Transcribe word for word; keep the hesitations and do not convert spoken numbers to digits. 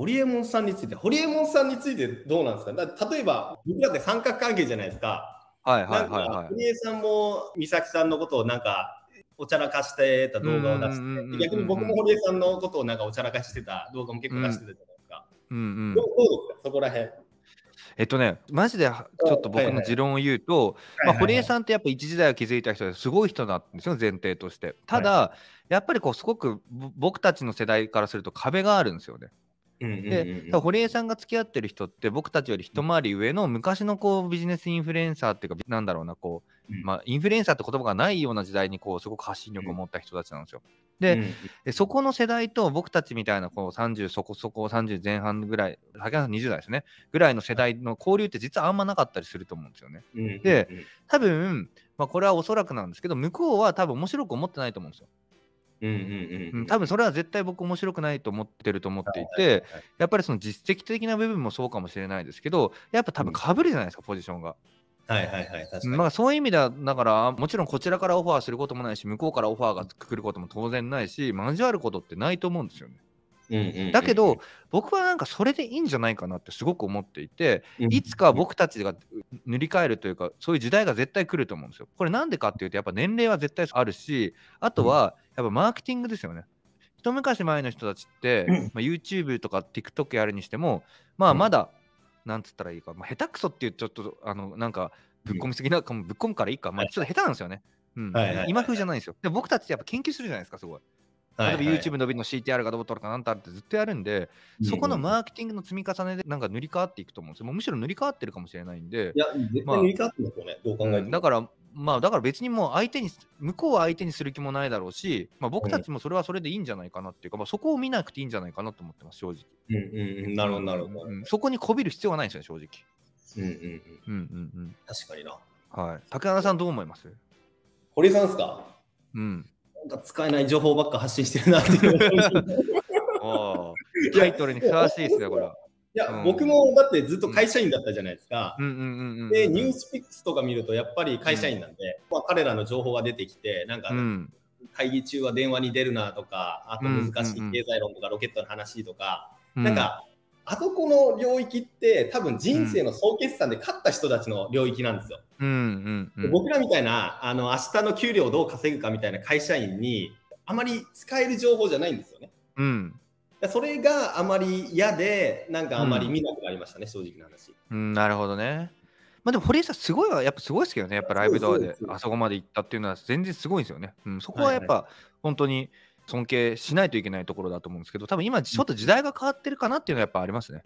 ホリエモンさんについて、ホリエモンさんについてどうなんですか？だから例えば、僕だって三角関係じゃないですか。はいはいはいはい。ホリエさんも美咲さんのことをなんかおちゃらかしてた動画を出して、逆に僕もホリエさんのことをなんかおちゃらかしてた動画も結構出してたじゃないですか。うんうん。どうですか、そこら辺。えっとね、マジでちょっと僕の持論を言うと、堀江さんってやっぱ一時代を築いた人ですごい人なんですよ、前提として。ただ、はい、やっぱりこうすごく僕たちの世代からすると壁があるんですよね。で、堀江さんが付き合ってる人って僕たちより一回り上の昔のこうビジネスインフルエンサーっていうか、なんだろうな、こう、うん、まあ、インフルエンサーって言葉がないような時代にこうすごく発信力を持った人たちなんですよ。で、うん、そこの世代と僕たちみたいなこうさんじゅうそこそこさんじゅうぜん半ぐらい、竹原さんにじゅう代ですねぐらいの世代の交流って実はあんまなかったりすると思うんですよね。うん、で多分、まあ、これはおそらくなんですけど、向こうは多分面白く思ってないと思うんですよ。多分それは絶対僕面白くないと思ってると思っていて、やっぱりその実績的な部分もそうかもしれないですけど、やっぱ多分かぶるじゃないですか、うん、ポジションが。はいはいはい、確かに。まあそういう意味では、だからもちろんこちらからオファーすることもないし、向こうからオファーが来ることも当然ないし、交わることってないと思うんですよね。だけど僕はなんかそれでいいんじゃないかなってすごく思っていて、いつか僕たちが塗り替えるというか、そういう時代が絶対来ると思うんですよ。これなんでかっていうと、やっぱ年齢は絶対あるし、あとはやっぱマーケティングですよね。一昔前の人たちって、まあ、YouTube とか TikTok やるにしても、まあまだなんつったらいいか、まあ、下手くそっていうちょっとあのなんかぶっ込みすぎなかも、ぶっ込むからいいか、まあ、ちょっと下手なんですよね。今風じゃないんですよ。で僕たちってやっぱ研究するじゃないですか、すごい。例えば YouTube 伸びの シーティーアール がどう取るかなんたってずっとやるんで、そこのマーケティングの積み重ねでなんか塗り替わっていくと思うんですよ。もうむしろ塗り替わってるかもしれないんで。いや、絶対塗り替わってますよね、どう考えても。だから、まあだから別にもう相手に、向こうは相手にする気もないだろうし、まあ、僕たちもそれはそれでいいんじゃないかなっていうか、まあ、そこを見なくていいんじゃないかなと思ってます、正直。うんうん、なるほどなるほど。そこにこびる必要はないんですよね、正直。うんうんうん。うんうんうん。確かにな。はい。竹原さんどう思います？堀さんですか？うん。なんか使えない情報ばっか発信してるなっていうタイトルにふさわしいですね、これは。いや、僕もだってずっと会社員だったじゃないですか。で、ニュースピックスとか見るとやっぱり会社員なんで、うん、まあ彼らの情報が出てきて、なんか会議中は電話に出るなとか、あと難しい経済論とかロケットの話とか、なんかあそこの領域って多分人生の総決算で勝った人たちの領域なんですよ。僕らみたいなあの明日の給料をどう稼ぐかみたいな会社員にあまり使える情報じゃないんですよね。うん、それがあまり嫌で、なんかあまり見なくなりましたね、うん、正直な話、うん。なるほどね。まあでも堀江さんすごいはやっぱすごいですけどね、やっぱライブドアであそこまで行ったっていうのは全然すごいんですよね。うん、そこはやっぱ本当に尊敬しないといけないところだと思うんですけど、多分今ちょっと時代が変わってるかなっていうのはやっぱありますね。